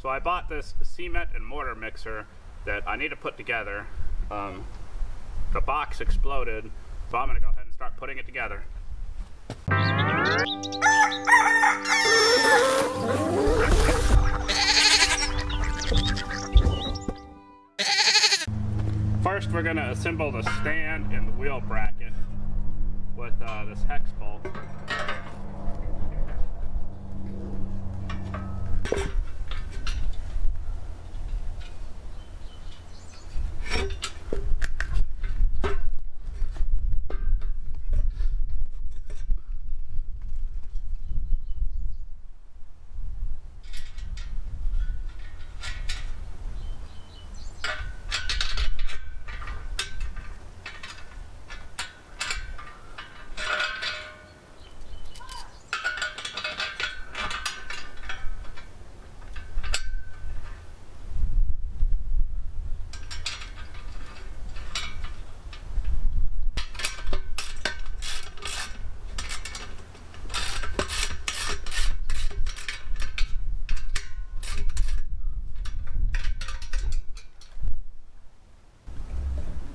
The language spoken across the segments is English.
So I bought this cement and mortar mixer that I need to put together. The box exploded, so I'm gonna go ahead and start putting it together. First, we're gonna assemble the stand and the wheel bracket with this hex bolt.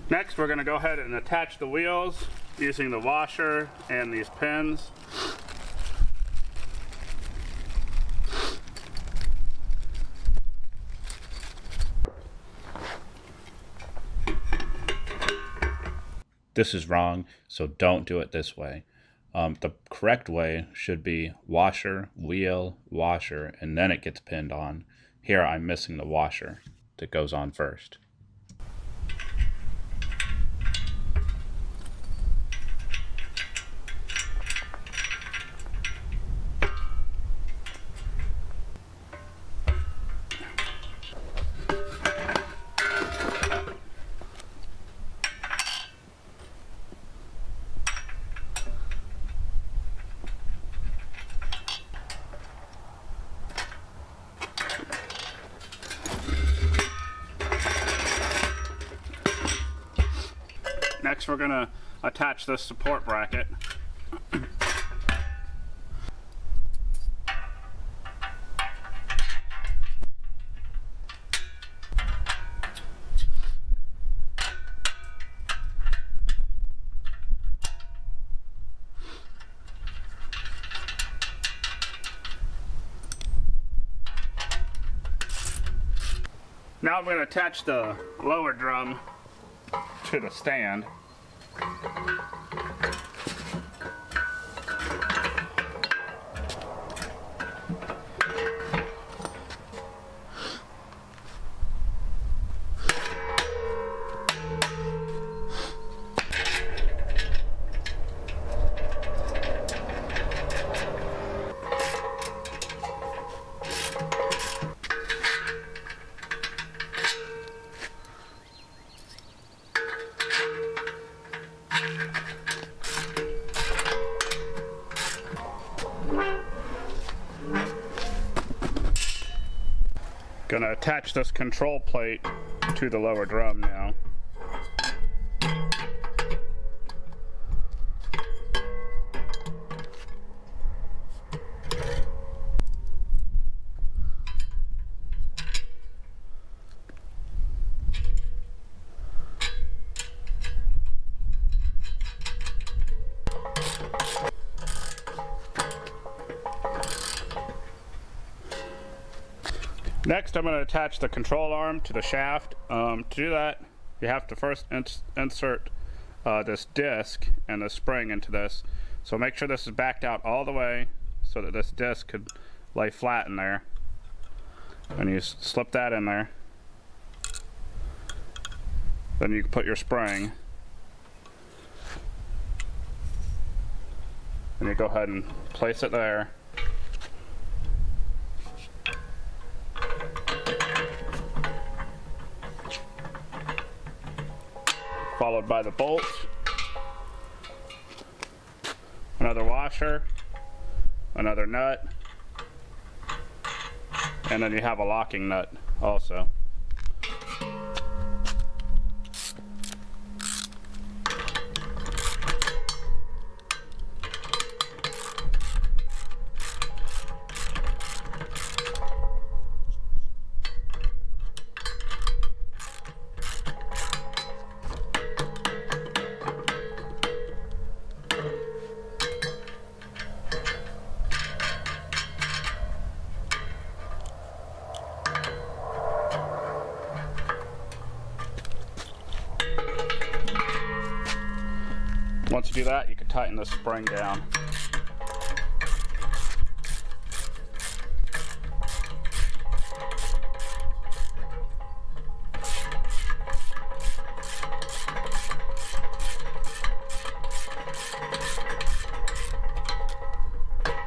Next, we're going to go ahead and attach the wheels using the washer and these pins. This is wrong, so don't do it this way. The correct way should be washer, wheel, washer, and then it gets pinned on. Here, I'm missing the washer that goes on first. Next, we're going to attach this support bracket. Now I'm going to attach the lower drum to the stand. Gonna attach this control plate to the lower drum now. Next, I'm going to attach the control arm to the shaft. To do that, you have to first insert this disc and the spring into this. So make sure this is backed out all the way so that this disc could lay flat in there. And you slip that in there. Then you can put your spring. And you go ahead and place it there. Followed by the bolt, another washer, another nut, and then you have a locking nut also. to do that, you can tighten the spring down.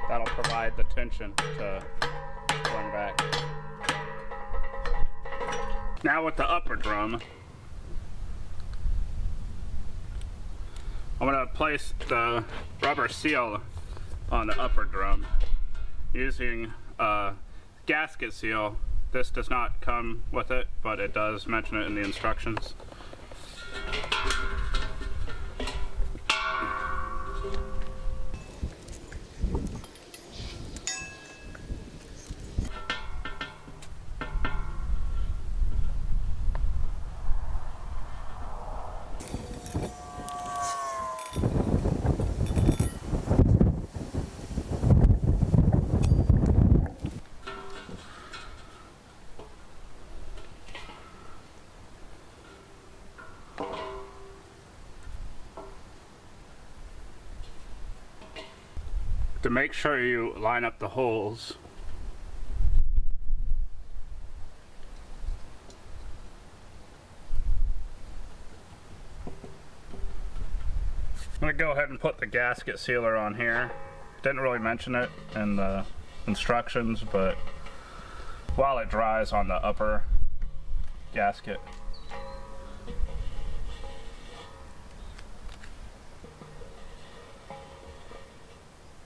That'll provide the tension to spring back. Now with the upper drum, I'm going to place the rubber seal on the upper drum using a gasket seal. This does not come with it, but it does mention it in the instructions. To make sure you line up the holes, I'm going to go ahead and put the gasket sealer on here. Didn't really mention it in the instructions, but while it dries on the upper gasket.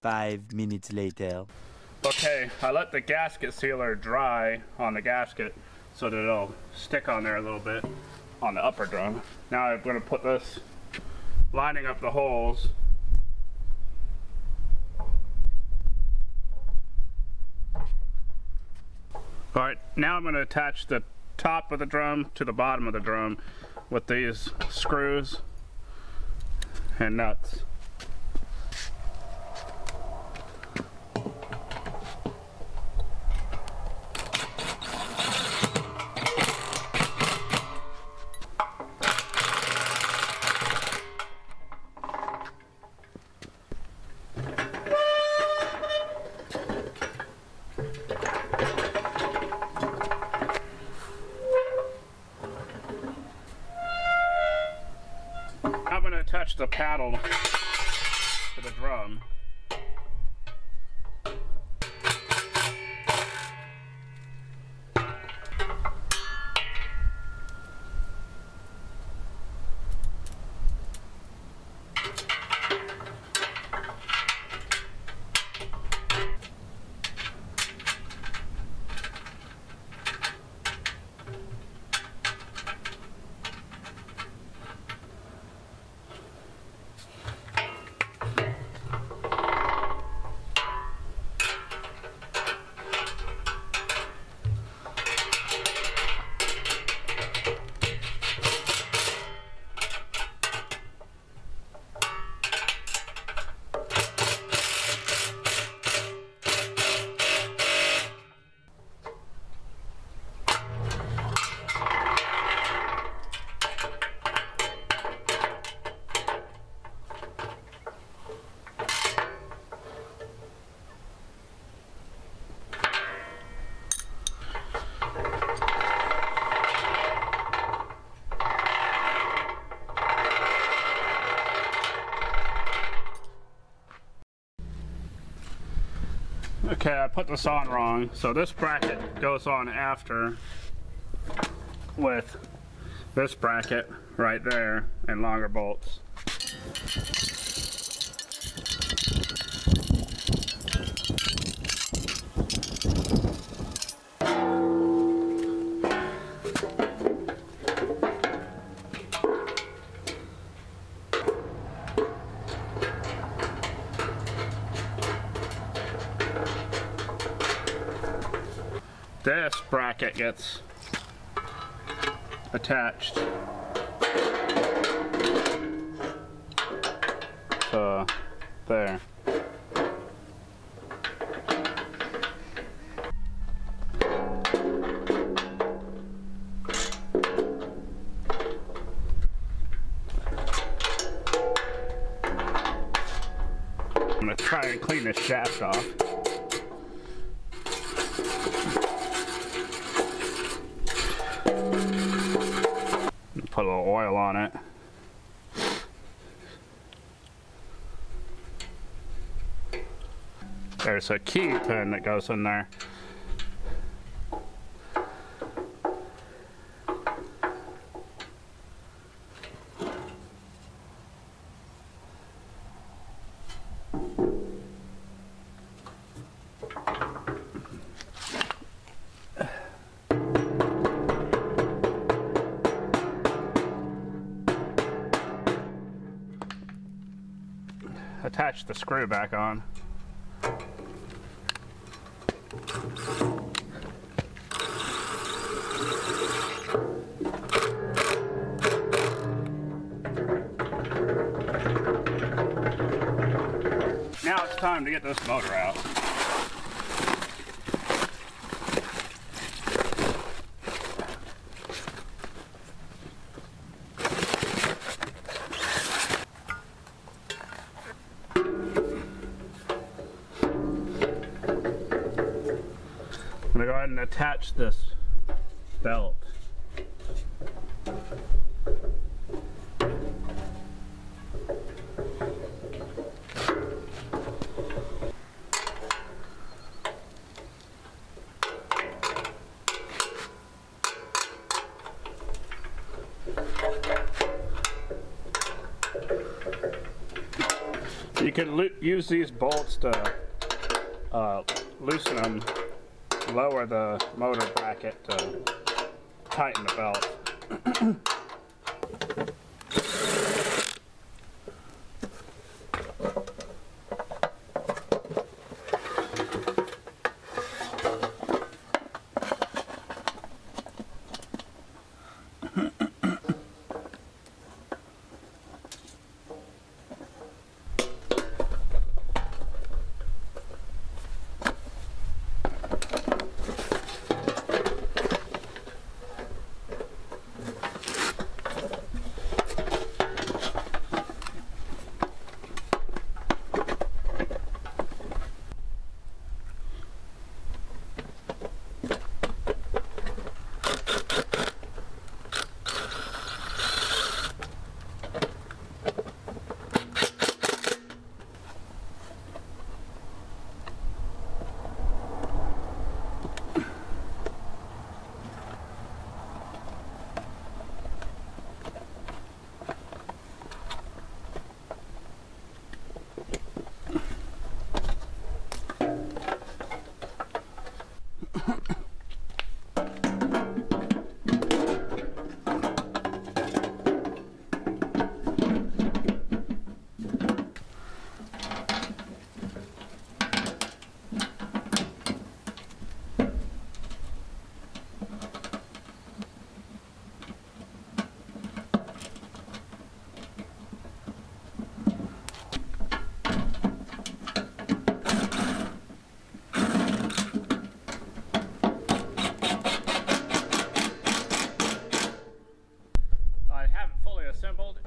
Five minutes later. Okay, I let the gasket sealer dry on the gasket so that it'll stick on there a little bit on the upper drum. Now I'm going to put this, lining up the holes. Alright, now I'm going to attach the top of the drum to the bottom of the drum with these screws and nuts. Attach the paddle to the drum. Okay, I put this on wrong, so this bracket goes on after with this bracket right there and longer bolts. This bracket gets attached to there. this shaft off. Put a little oil on it. There's a key pin that goes in there. Attach the screw back on. Now it's time to get this motor out. I'm gonna go ahead and attach this belt. You can use these bolts to loosen them. Lower the motor bracket to tighten the belt.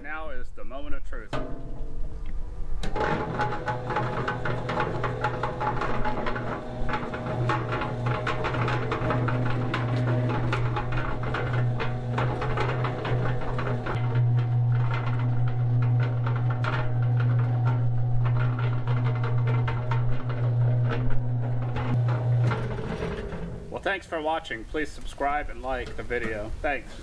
Now is the moment of truth. Well, thanks for watching. Please subscribe and like the video. Thanks.